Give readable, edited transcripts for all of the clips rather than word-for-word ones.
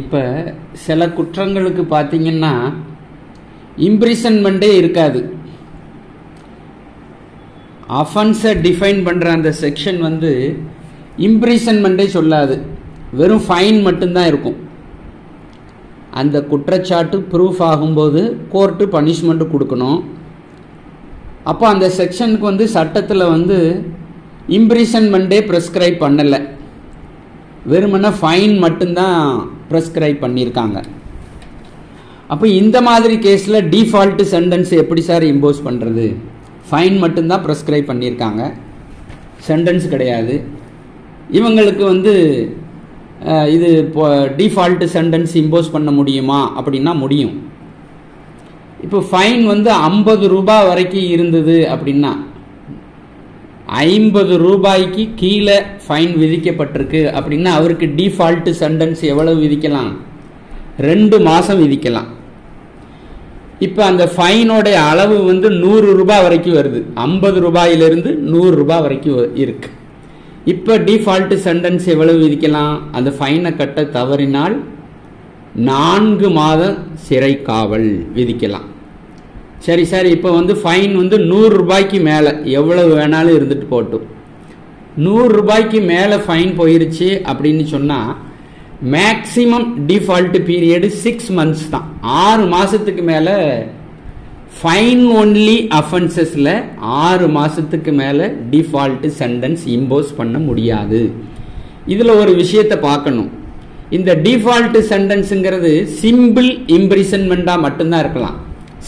இப்ப சில குற்றங்களுக்கு பாத்தீங்கன்னா imprisonment இருக்காது. அஃபென்ஸை டிஃபைன் பண்ற அந்த செக்ஷன் வந்து imprisonment சொல்லாது, வெறும் ஃபைன் மட்டும்தான் இருக்கும். அந்த குற்றச்சாட்டு ப்ரூஃப் ஆகும்போது கோர்ட்டு பனிஷ்மெண்ட் கொடுக்கணும். அப்போ அந்த செக்ஷனுக்கு வந்து சட்டத்தில் வந்து இம்ப்ரிசன்மெண்ட்டே ப்ரெஸ்கிரைப் பண்ணலை, வெறுமனே ஃபைன் மட்டும்தான் ப்ரெஸ்கிரைப் பண்ணியிருக்காங்க. அப்போ இந்த மாதிரி கேஸில் டிஃபால்ட் சென்டென்ஸ் எப்படி சார் இம்போஸ் பண்ணுறது? ஃபைன் மட்டும்தான் ப்ரெஸ்கிரைப் பண்ணியிருக்காங்க, சென்டென்ஸ் கிடையாது. இவங்களுக்கு வந்து இது இப்போ டிஃபால்ட் சென்டென்ஸ் இம்போஸ் பண்ண முடியுமா அப்படின்னா முடியும். இப்போ ஃபைன் வந்து 50 ரூபாய் வரைக்கும் இருந்தது அப்படின்னா 50 ரூபாய்க்கு கீழே ஃபைன் விதிக்கப்பட்டிருக்கு அப்படின்னா அவருக்கு டிஃபால்ட் சென்டென்ஸ் எவ்வளவு விதிக்கலாம்? 2 மாதம் விதிக்கலாம். இப்போ அந்த ஃபைனோடைய அளவு வந்து 100 ரூபாய் வரைக்கும் வருது, 50 ரூபாயிலிருந்து 100 ரூபாய் வரைக்கும் இருக்கு. இப்போ டிஃபால்ட் சென்டென்ஸ் எவ்வளவு விதிக்கலாம்? அந்த ஃபைனை கட்ட தவறினால் 4 மாதம் சிறை காவல் விதிக்கலாம். சரி சார், இப்போ வந்து ஃபைன் வந்து 100 ரூபாய்க்கு மேலே எவ்வளவு வேணாலும் இருந்துட்டு போட்டும், 100 ரூபாய்க்கு மேலே ஃபைன் போயிருச்சு அப்படின்னு சொன்னால் மேக்சிமம் டிஃபால்ட் பீரியடு 6 மந்த்ஸ் தான். 6 மாதத்துக்கு மேலே ஃபைன் ஒன்லி அஃபென்சஸில் 6 மாதத்துக்கு மேலே டிஃபால்ட் சென்டென்ஸ் இம்போஸ் பண்ண முடியாது. இதில் ஒரு விஷயத்தை பார்க்கணும். இந்த டிஃபால்ட் சென்டென்ஸுங்கிறது சிம்பிள் இம்ப்ரிசன்மெண்ட்டாக மட்டும்தான் இருக்கலாம்.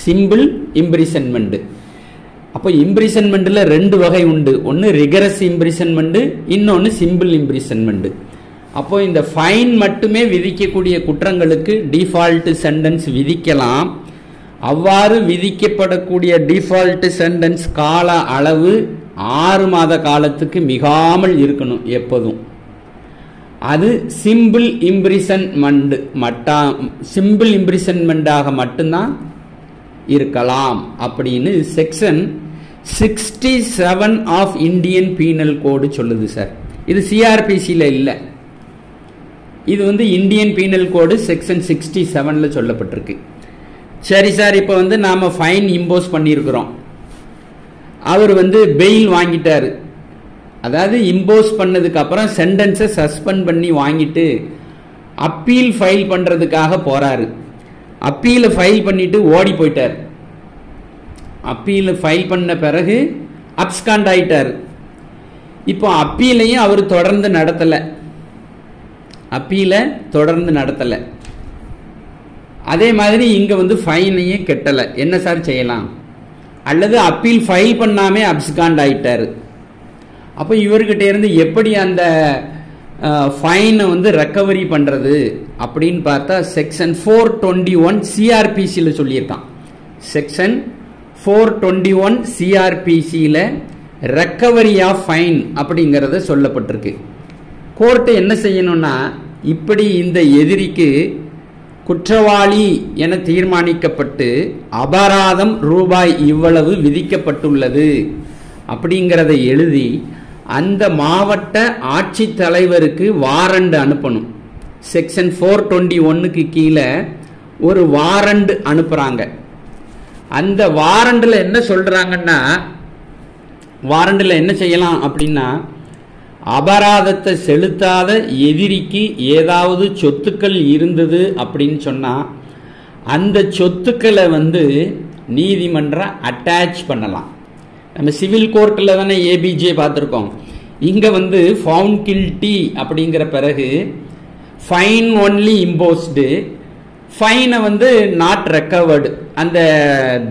Simple imprisonment. அப்போ இம்ப்ரிசன்மெண்ட்டில் 2 வகை உண்டு, ஒன்று ரிகரஸ் இம்ப்ரிசன்மெண்ட், இன்னொன்று சிம்பிள் இம்ப்ரிசன்மெண்ட். அப்போ இந்த ஃபைன் மட்டுமே விதிக்கக்கூடிய குற்றங்களுக்கு டிஃபால்ட் சென்டென்ஸ் விதிக்கலாம். அவ்வாறு விதிக்கப்படக்கூடிய டிஃபால்ட் சென்டென்ஸ் கால அளவு 6 மாத காலத்துக்கு மிகாமல் இருக்கணும் எப்போதும். அது சிம்பிள் இம்ப்ரிசன்மெண்ட் சிம்பிள் இம்ப்ரிசன்மெண்டாக மட்டும்தான் இருக்கலாம் அப்படின்னு section 67 of Indian penal code சொல்லுது சார். இது சிஆர்பிசியில் இல்லை, இது வந்து இந்தியன் பீனல் கோடு செக்ஷன் 67ல் சொல்லப்பட்டிருக்கு. சரி சார், இப்போ வந்து நாம் ஃபைன் இம்போஸ் பண்ணியிருக்கிறோம், அவர் வந்து பெயில் வாங்கிட்டார், அதாவது இம்போஸ் பண்ணதுக்கு அப்புறம் சென்டென்ஸை சஸ்பெண்ட் பண்ணி வாங்கிட்டு அப்பீல் ஃபைல் பண்ணுறதுக்காக போகிறாரு, அப்பீலை ஃபைல் பண்ணிட்டு ஓடி போயிட்டார், அப்பீலை ஃபைல் பண்ண பிறகு அப்ஸ்காண்ட் ஆயிட்டார். இப்போ அப்பீலையும் அவர் தொடர்ந்து நடத்தலை, அப்பீலை தொடர்ந்து நடத்தலை. அதே மாதிரி இங்கே வந்து ஃபைனையும் கட்டலை. என்ன சார் செய்யலாம்? அல்லது அப்பீல் ஃபைல் பண்ணாமே அப்ஸ்காண்ட் ஆயிட்டார், அப்போ இவர்கிட்ட இருந்து எப்படி அந்த ஃபைனை வந்து ரெக்கவரி பண்ணுறது அப்படின்னு பார்த்தா செக்ஷன் 421 சிஆர்பிசியில் சொல்லியிருக்கான். செக்ஷன் 421 சிஆர்பிசியில் ரெக்கவரி ஆஃப் ஃபைன் அப்படிங்கிறத சொல்லப்பட்டிருக்கு. கோர்ட்டு என்ன செய்யணும்னா, இப்படி இந்த எதிரிக்கு குற்றவாளி என தீர்மானிக்கப்பட்டு அபராதம் ரூபாய் இவ்வளவு விதிக்கப்பட்டுள்ளது அப்படிங்கிறத எழுதி அந்த மாவட்ட ஆட்சித்தலைவருக்கு வாரண்ட் அனுப்பணும். செக்ஷன் 421க்கு கீழே ஒரு வாரண்ட் அனுப்புகிறாங்க. அந்த வாரண்டில் என்ன சொல்கிறாங்கன்னா, வாரண்டில் என்ன செய்யலாம் அப்படின்னா, அபராதத்தை செலுத்தாத எதிரிக்கு ஏதாவது சொத்துக்கள் இருந்தது அப்படின்னு சொன்னால் அந்த சொத்துக்களை வந்து நீதிமன்றம் அட்டாச் பண்ணலாம். நம்ம சிவில் கோர்ட்டில் தானே ஏபிஜே பார்த்துருக்கோம். இங்கே வந்து ஃபவுண்ட் கில்ட்டி அப்படிங்கிற பிறகு ஃபைன் ஒன்லி இம்போஸ்டு, ஃபைனை வந்து நாட் ரெக்கவர்டு, அந்த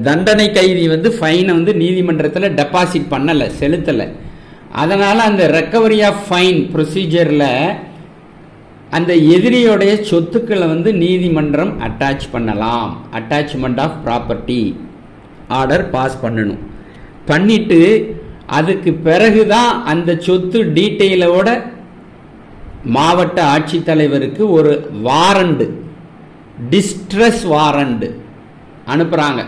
தண்டனை கைதி வந்து ஃபைனை வந்து நீதிமன்றத்தில் டெபாசிட் பண்ணலை, செலுத்தலை. அதனால் அந்த ரெக்கவரி ஆஃப் ஃபைன் ப்ரொசீஜரில் அந்த எதிரியோடைய சொத்துக்களை வந்து நீதிமன்றம் அட்டாச் பண்ணலாம். Attachment of property order pass பண்ணணும். பண்ணிட்டு அதுக்கு பிறகுதான் அந்த சொத்து டீட்டெயிலோட மாவட்ட ஆட்சித்தலைவருக்கு ஒரு வாரண்டு, டிஸ்ட்ரெஸ் வாரண்டு அனுப்புகிறாங்க.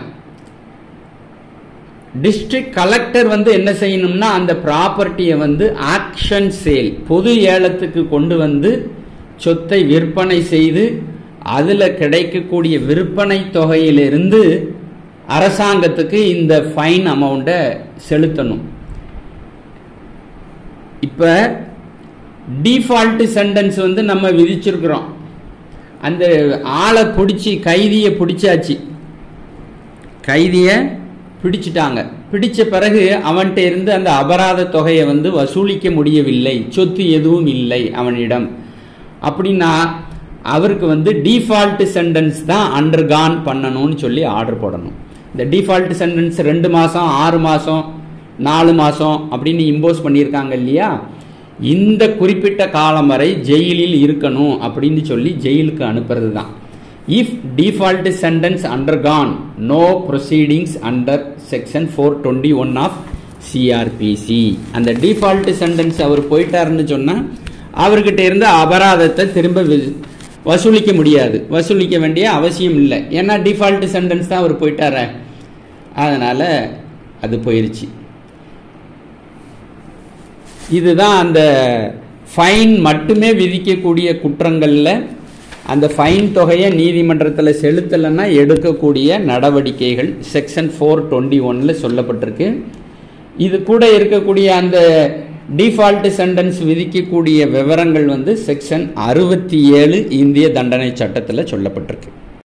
டிஸ்ட்ரிக்ட் கலெக்டர் வந்து என்ன செய்யணும்னா, அந்த ப்ராப்பர்ட்டியை வந்து ஆக்ஷன் சேல் பொது ஏலத்துக்கு கொண்டு வந்து சொத்தை விற்பனை செய்து அதில் கிடைக்கக்கூடிய விற்பனை தொகையிலிருந்து அரசாங்கத்துக்கு இந்த ஃபைன் அமௌண்ட்டை செலுத்தணும். இப்போ டிஃபால்ட்டு சென்டென்ஸ் வந்து நம்ம விதிச்சிருக்கிறோம். அந்த ஆளை பிடிச்சி கைதியை பிடிச்சாச்சு, கைதியை பிடிச்சிட்டாங்க. பிடித்த பிறகு அவன்கிட்ட இருந்து அந்த அபராத தொகையை வந்து வசூலிக்க முடியவில்லை, சொத்து எதுவும் இல்லை அவனிடம். அப்படின்னா அவருக்கு வந்து டிஃபால்ட் சென்டென்ஸ் தான் அண்டர்கான் பண்ணணும்னு சொல்லி ஆர்டர் போடணும். இந்த டிஃபால்ட் சென்டென்ஸ் 2 மாதம், 6 மாதம், 4 மாதம் அப்படின்னு இம்போஸ் பண்ணியிருக்காங்க இல்லையா? இந்த குறிப்பிட்ட காலம் வரை ஜெயிலில் இருக்கணும் அப்படின்னு சொல்லி ஜெயிலுக்கு அனுப்புறது தான். If default sentence undergone no proceedings under section 421 of CrPC. அந்த டிஃபால்ட் சென்டென்ஸ் அவர் போயிட்டாருன்னு சொன்னால் அவர்கிட்ட இருந்த அபராதத்தை திரும்ப வசூலிக்க முடியாது, வசூலிக்க வேண்டிய அவசியம் இல்லை. ஏன்னா டிஃபால்ட் சென்டென்ஸ் தான் அவர் போயிட்டார, அதனால் அது போயிடுச்சு. இதுதான் அந்த ஃபைன் மட்டுமே விதிக்கக்கூடிய குற்றங்களில் அந்த ஃபைன் தொகையை நீதிமன்றத்தில் செலுத்தலைன்னா எடுக்கக்கூடிய நடவடிக்கைகள் செக்ஷன் 421 சொல்லப்பட்டிருக்கு. இது கூட இருக்கக்கூடிய அந்த டிஃபால்ட் சென்டென்ஸ் விதிக்கக்கூடிய விவரங்கள் வந்து செக்ஷன் 67 இந்திய தண்டனை சட்டத்தில் சொல்லப்பட்டிருக்கு.